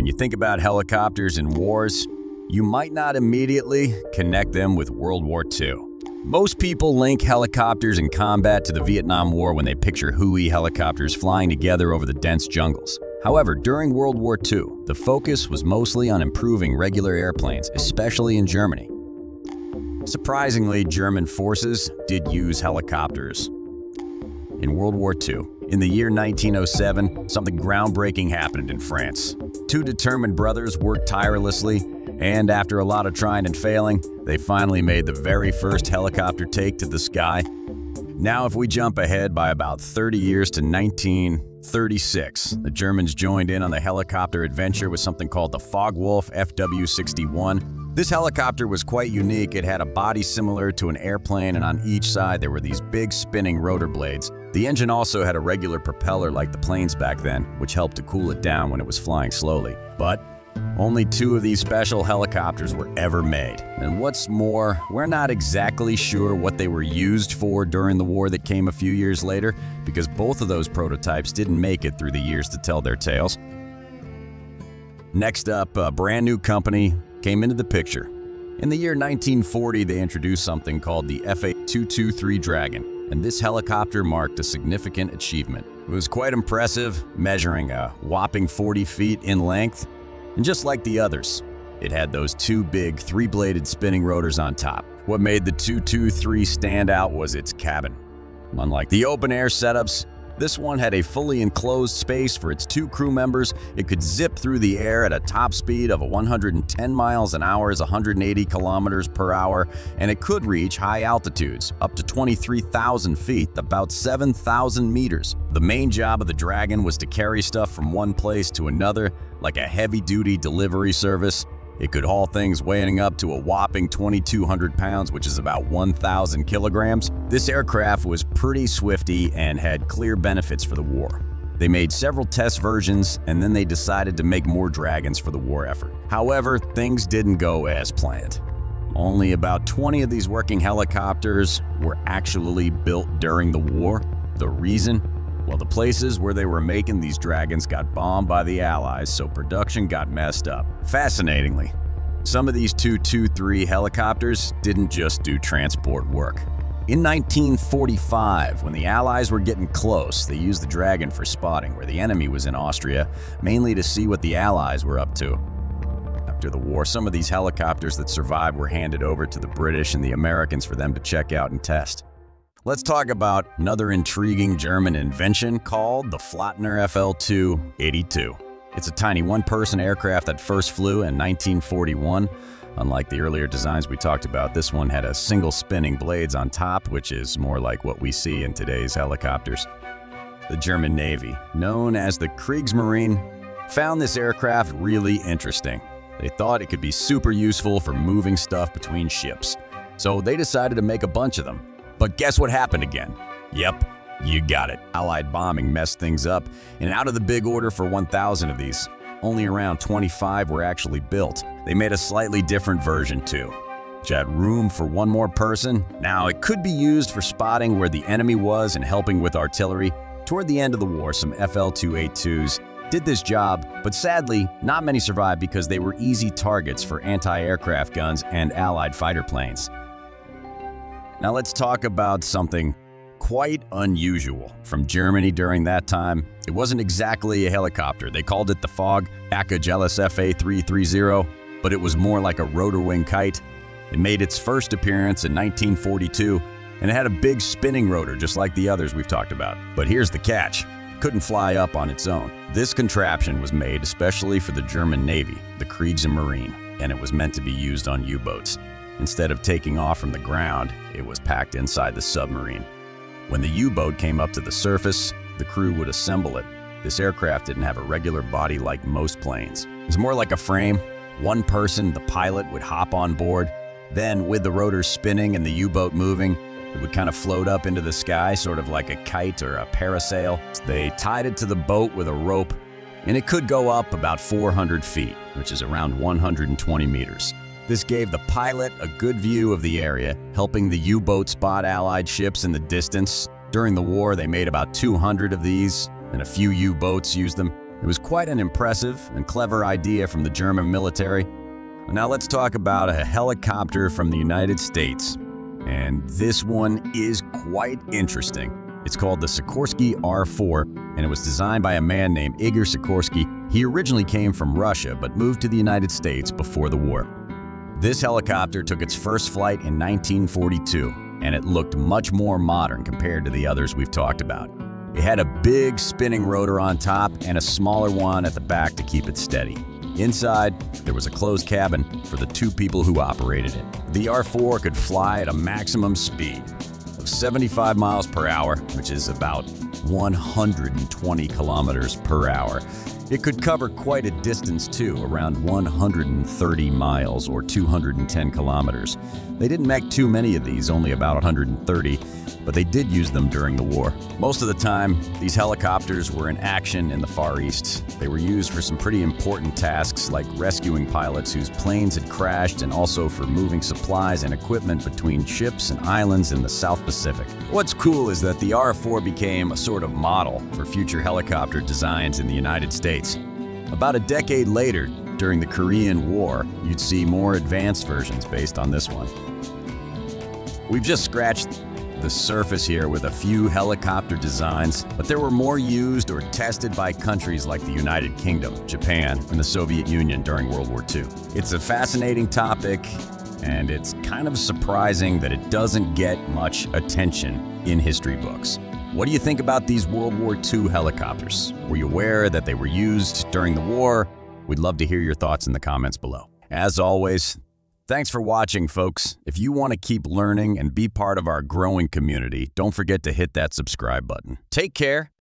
When you think about helicopters and wars, you might not immediately connect them with World War II. Most people link helicopters and combat to the Vietnam War when they picture Huey helicopters flying together over the dense jungles. However, during World War II, the focus was mostly on improving regular airplanes, especially in Germany. Surprisingly, German forces did use helicopters. In World War II, in the year 1907, something groundbreaking happened in France. Two determined brothers worked tirelessly, and after a lot of trying and failing, they finally made the very first helicopter take to the sky. Now, if we jump ahead by about 30 years to 1936, the Germans joined in on the helicopter adventure with something called the Fogwolf FW-61. This helicopter was quite unique. It had a body similar to an airplane, and on each side there were these big spinning rotor blades. The engine also had a regular propeller like the planes back then, which helped to cool it down when it was flying slowly. But only two of these special helicopters were ever made. And what's more, we're not exactly sure what they were used for during the war that came a few years later, because both of those prototypes didn't make it through the years to tell their tales. Next up, a brand new company came into the picture. In the year 1940, they introduced something called the FA 223 Dragon. And this helicopter marked a significant achievement. It was quite impressive, measuring a whopping 40 feet in length, and just like the others, it had those two big three-bladed spinning rotors on top. What made the 223 stand out was its cabin. Unlike the open-air setups, this one had a fully enclosed space for its two crew members. It could zip through the air at a top speed of 110 miles an hour is 180 kilometers per hour, and it could reach high altitudes, up to 23,000 feet, about 7,000 meters. The main job of the Dragon was to carry stuff from one place to another, like a heavy-duty delivery service. It could haul things weighing up to a whopping 2,200 pounds, which is about 1,000 kilograms. This aircraft was pretty swifty and had clear benefits for the war. They made several test versions, and then they decided to make more Dragons for the war effort. However, things didn't go as planned. Only about 20 of these working helicopters were actually built during the war. The reason? Well, the places where they were making these Dragons got bombed by the Allies, so production got messed up. Fascinatingly, some of these 223 helicopters didn't just do transport work. In 1945, when the Allies were getting close, they used the Dragon for spotting where the enemy was in Austria, mainly to see what the Allies were up to. After the war, some of these helicopters that survived were handed over to the British and the Americans for them to check out and test. Let's talk about another intriguing German invention called the Flettner FL-282. It's a tiny one-person aircraft that first flew in 1941. Unlike the earlier designs we talked about, this one had a single spinning blades on top, which is more like what we see in today's helicopters. The German Navy, known as the Kriegsmarine, found this aircraft really interesting. They thought it could be super useful for moving stuff between ships, so they decided to make a bunch of them. But guess what happened again? Yep, you got it. Allied bombing messed things up, and out of the big order for 1,000 of these, only around 25 were actually built. They made a slightly different version too, which had room for one more person. Now, it could be used for spotting where the enemy was and helping with artillery. Toward the end of the war, some FL-282s did this job, but sadly, not many survived because they were easy targets for anti-aircraft guns and Allied fighter planes. Now let's talk about something quite unusual from Germany during that time. It wasn't exactly a helicopter. They called it the Focke-Achgelis FA-330, but it was more like a rotor wing kite. It made its first appearance in 1942, and it had a big spinning rotor just like the others we've talked about. But here's the catch. It couldn't fly up on its own. This contraption was made especially for the German Navy, the Kriegsmarine, and it was meant to be used on U-boats. Instead of taking off from the ground, it was packed inside the submarine. When the U-boat came up to the surface, the crew would assemble it. This aircraft didn't have a regular body like most planes. It was more like a frame. One person, the pilot, would hop on board. Then, with the rotors spinning and the U-boat moving, it would kind of float up into the sky, sort of like a kite or a parasail. They tied it to the boat with a rope, and it could go up about 400 feet, which is around 120 meters. This gave the pilot a good view of the area, helping the U-boat spot Allied ships in the distance. During the war, they made about 200 of these, and a few U-boats used them. It was quite an impressive and clever idea from the German military. Now let's talk about a helicopter from the United States. And this one is quite interesting. It's called the Sikorsky R4, and it was designed by a man named Igor Sikorsky. He originally came from Russia, but moved to the United States before the war. This helicopter took its first flight in 1942, and it looked much more modern compared to the others we've talked about. It had a big spinning rotor on top and a smaller one at the back to keep it steady. Inside, there was a closed cabin for the two people who operated it. The R4 could fly at a maximum speed of 75 miles per hour, which is about 120 kilometers per hour. It could cover quite a distance too, around 130 miles or 210 kilometers. They didn't make too many of these, only about 130, but they did use them during the war. Most of the time, these helicopters were in action in the Far East. They were used for some pretty important tasks like rescuing pilots whose planes had crashed and also for moving supplies and equipment between ships and islands in the South Pacific. What's cool is that the R4 became a sort of model for future helicopter designs in the United States. About a decade later, during the Korean War, you'd see more advanced versions based on this one. We've just scratched the surface here with a few helicopter designs, but there were more used or tested by countries like the United Kingdom, Japan, and the Soviet Union during World War II. It's a fascinating topic, and it's kind of surprising that it doesn't get much attention in history books. What do you think about these World War II helicopters? Were you aware that they were used during the war? We'd love to hear your thoughts in the comments below. As always, thanks for watching, folks. If you want to keep learning and be part of our growing community, don't forget to hit that subscribe button. Take care